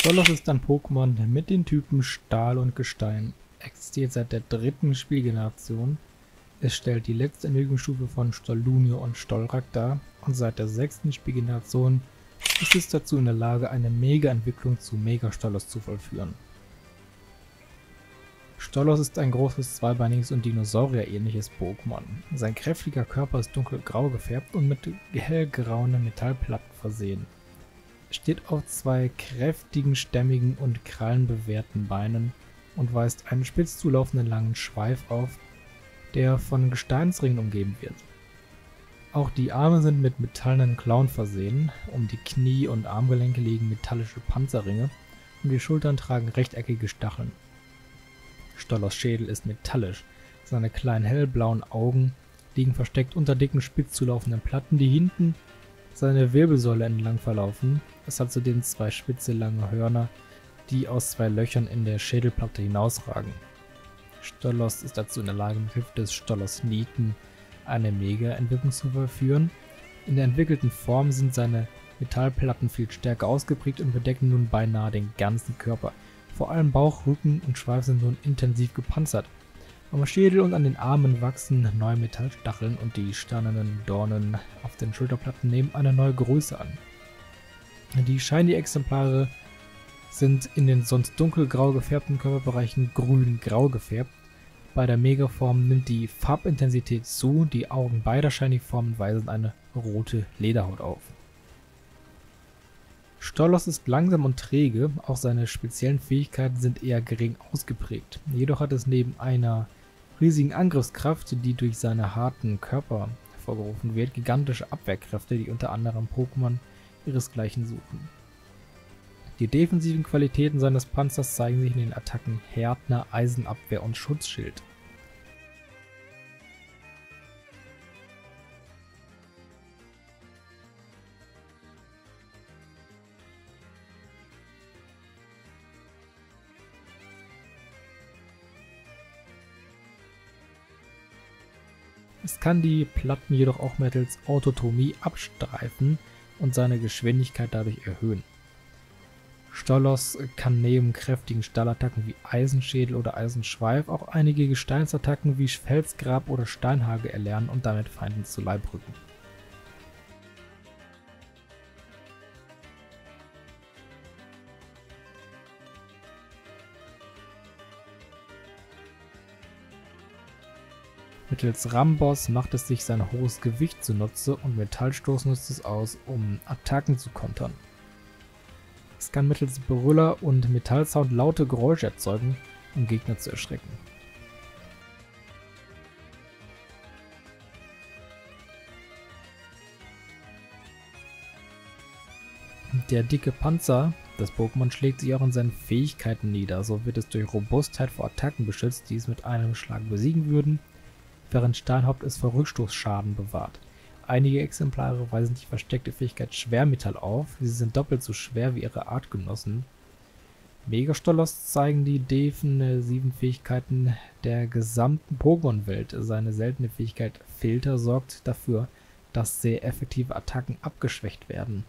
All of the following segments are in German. Stolloss ist ein Pokémon mit den Typen Stahl und Gestein. Existiert seit der dritten Spielgeneration. Es stellt die letzte Entwicklungsstufe von Stolunio und Stolrak dar und seit der sechsten Spielgeneration ist es dazu in der Lage, eine Mega-Entwicklung zu Mega-Stolloss zu vollführen. Stolloss ist ein großes, zweibeiniges und Dinosaurier-ähnliches Pokémon. Sein kräftiger Körper ist dunkelgrau gefärbt und mit hellgrauen Metallplatten versehen. Er steht auf zwei kräftigen, stämmigen und krallenbewehrten Beinen und weist einen spitz zulaufenden langen Schweif auf, der von Gesteinsringen umgeben wird. Auch die Arme sind mit metallenen Klauen versehen, um die Knie- und Armgelenke liegen metallische Panzerringe und die Schultern tragen rechteckige Stacheln. Stollos Schädel ist metallisch, seine kleinen hellblauen Augen liegen versteckt unter dicken spitz zulaufenden Platten, die hinten seine Wirbelsäule entlang verlaufen. Es hat zudem zwei spitze lange Hörner, die aus zwei Löchern in der Schädelplatte hinausragen. Stollos ist dazu in der Lage, mit Hilfe des Stollos Mieten eine Mega-Entwicklung zu vollführen. In der entwickelten Form sind seine Metallplatten viel stärker ausgeprägt und bedecken nun beinahe den ganzen Körper. Vor allem Bauch, Rücken und Schweif sind nun intensiv gepanzert. Am Schädel und an den Armen wachsen neue Metallstacheln und die steinernen Dornen auf den Schulterplatten nehmen eine neue Größe an. Die Shiny-Exemplare sind in den sonst dunkelgrau gefärbten Körperbereichen grün-grau gefärbt. Bei der Megaform nimmt die Farbintensität zu, die Augen beider Shiny-Formen weisen eine rote Lederhaut auf. Stollos ist langsam und träge, auch seine speziellen Fähigkeiten sind eher gering ausgeprägt. Jedoch hat es neben einer riesigen Angriffskraft, die durch seinen harten Körper hervorgerufen wird, gigantische Abwehrkräfte, die unter anderem Pokémon ihresgleichen suchen. Die defensiven Qualitäten seines Panzers zeigen sich in den Attacken Härtner, Eisenabwehr und Schutzschild. Es kann die Platten jedoch auch mittels Autotomie abstreifen und seine Geschwindigkeit dadurch erhöhen. Stollos kann neben kräftigen Stahlattacken wie Eisenschädel oder Eisenschweif auch einige Gesteinsattacken wie Felsgrab oder Steinhage erlernen und damit Feinden zu Leib rücken. Mittels Ramboss macht es sich sein hohes Gewicht zunutze und Metallstoß nutzt es aus, um Attacken zu kontern. Es kann mittels Brüller und Metallsound laute Geräusche erzeugen, um Gegner zu erschrecken. Der dicke Panzer des Pokémon schlägt sich auch in seinen Fähigkeiten nieder, so wird es durch Robustheit vor Attacken beschützt, die es mit einem Schlag besiegen würden, während Steinhaupt es vor Rückstoßschaden bewahrt. Einige Exemplare weisen die versteckte Fähigkeit Schwermetall auf, sie sind doppelt so schwer wie ihre Artgenossen. Mega-Stolloss zeigen die defensiven Fähigkeiten der gesamten Pokémon-Welt. Seine seltene Fähigkeit Filter sorgt dafür, dass sehr effektive Attacken abgeschwächt werden.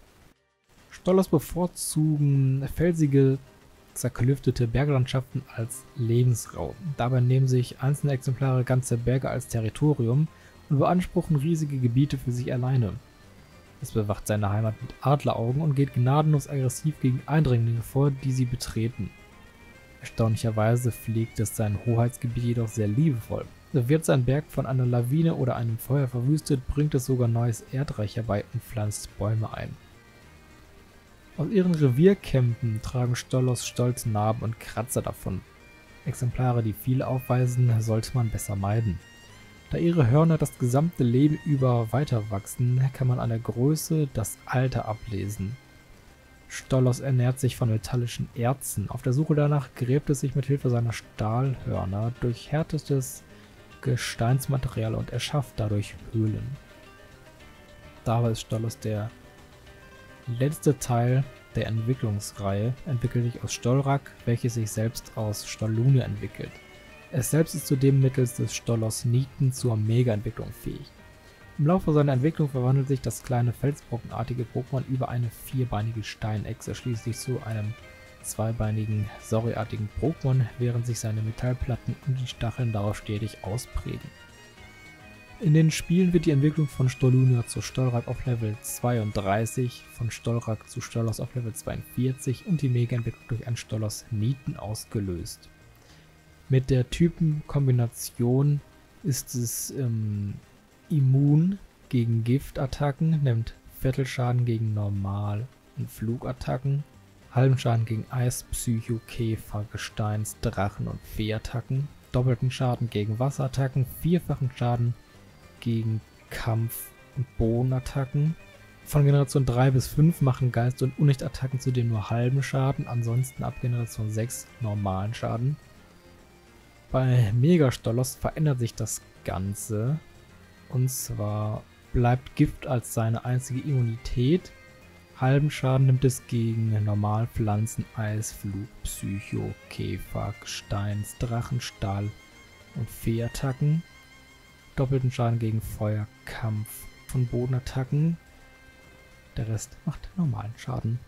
Stolloss bevorzugen felsige, zerklüftete Berglandschaften als Lebensraum. Dabei nehmen sich einzelne Exemplare ganze Berge als Territorium und beanspruchen riesige Gebiete für sich alleine. Es bewacht seine Heimat mit Adleraugen und geht gnadenlos aggressiv gegen Eindringlinge vor, die sie betreten. Erstaunlicherweise pflegt es sein Hoheitsgebiet jedoch sehr liebevoll. Wird sein Berg von einer Lawine oder einem Feuer verwüstet, bringt es sogar neues Erdreich herbei und pflanzt Bäume ein. Aus ihren Revierkämpfen tragen Stollos stolz Narben und Kratzer davon. Exemplare, die viel aufweisen, sollte man besser meiden. Da ihre Hörner das gesamte Leben über weiterwachsen, kann man an der Größe das Alter ablesen. Stollos ernährt sich von metallischen Erzen. Auf der Suche danach gräbt es sich mit Hilfe seiner Stahlhörner durch härtestes Gesteinsmaterial und erschafft dadurch Höhlen. Dabei ist Stollos der letzte Teil der Entwicklungsreihe, entwickelt sich aus Stolrak, welches sich selbst aus Stollune entwickelt. Es selbst ist zudem mittels des Stollos Mieten zur Mega-Entwicklung fähig. Im Laufe seiner Entwicklung verwandelt sich das kleine felsbrockenartige Pokémon über eine vierbeinige Steinechse schließlich zu einem zweibeinigen, sorryartigen Pokémon, während sich seine Metallplatten und die Stacheln darauf stetig ausprägen. In den Spielen wird die Entwicklung von Stolunio zu Stolrak auf Level 32, von Stolrak zu Stolloss auf Level 42 und die Mega-Entwicklung durch einen Stollos Mieten ausgelöst. Mit der Typenkombination ist es immun gegen Giftattacken, nimmt Viertelschaden gegen Normal- und Flugattacken, halben Schaden gegen Eis, Psycho, Käfer, Gesteins, Drachen- und Fee-Attacken, doppelten Schaden gegen Wasserattacken, vierfachen Schaden gegen Kampf- und Bodenattacken. Von Generation 3 bis 5 machen Geist- und Unlichtattacken zudem nur halben Schaden, ansonsten ab Generation 6 normalen Schaden. Bei Mega-Stolloss verändert sich das Ganze, und zwar bleibt Gift als seine einzige Immunität. Halben Schaden nimmt es gegen Normalpflanzen, Eis, Flug, Psycho, Käfer, Gesteins, Drachen, Stahl und Fee-Attacken. Doppelten Schaden gegen Feuer, Kampf von Bodenattacken. Der Rest macht normalen Schaden.